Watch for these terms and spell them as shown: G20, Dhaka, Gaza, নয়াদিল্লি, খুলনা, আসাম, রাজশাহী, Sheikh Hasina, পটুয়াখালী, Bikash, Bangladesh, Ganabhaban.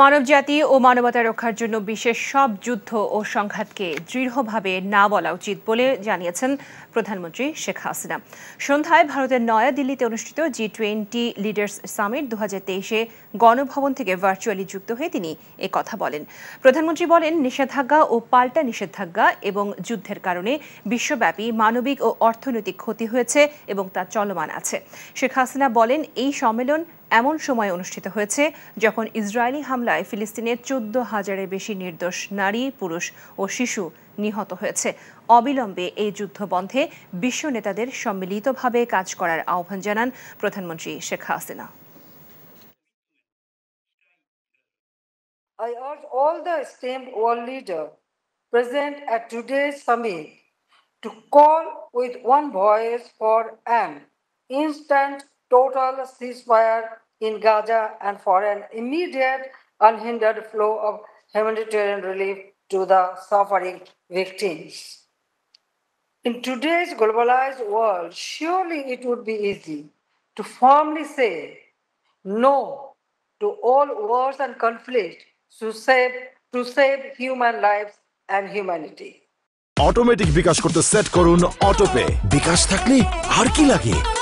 মানবজাতি ও মানবতা রক্ষার জন্য বিশেষ সব যুদ্ধ ও সংঘাতকে দৃঢ়ভাবে না বলা উচিত বলে জানিয়েছেন প্রধানমন্ত্রী শেখ হাসিনা। সন্ধ্যায় ভারতের নয়াদিল্লিতে অনুষ্ঠিত G20 Leaders Summit 2023 এ গণভবন থেকে ভার্চুয়ালি যুক্ত হয়ে তিনি এই কথা বলেন। প্রধানমন্ত্রী বলেন, নিষেধাজ্ঞা ও পাল্টা নিষেধাজ্ঞা এবং যুদ্ধের কারণে বিশ্বব্যাপী মানবিক ও অর্থনৈতিক ক্ষতি হয়েছে এবং তা চলমান আছে। শেখ হাসিনা বলেন, এই সম্মেলন এমন সময় অনুষ্ঠিত হয়েছে যখন ইসরায়েলি হামলায় ফিলিস্তিনের 14,000-এর বেশি নির্দোষ নারী, পুরুষ ও শিশু নিহত হয়েছে। অবিলম্বে এই যুদ্ধ বন্ধে বিশ্ব নেতাদের সম্মিলিতভাবে কাজ করার আহ্বান জানান প্রধানমন্ত্রী Sheikh Hasina. I urge all the esteemed world leaders present at today's summit to call with one voice for an instant total ceasefire in Gaza and for an immediate, unhindered flow of humanitarian relief to the suffering victims. In today's globalized world, surely it would be easy to firmly say no to all wars and conflict to save human lives and humanity. Automatic Bikash korte set korun auto pay. Bikash thakle har ki lage.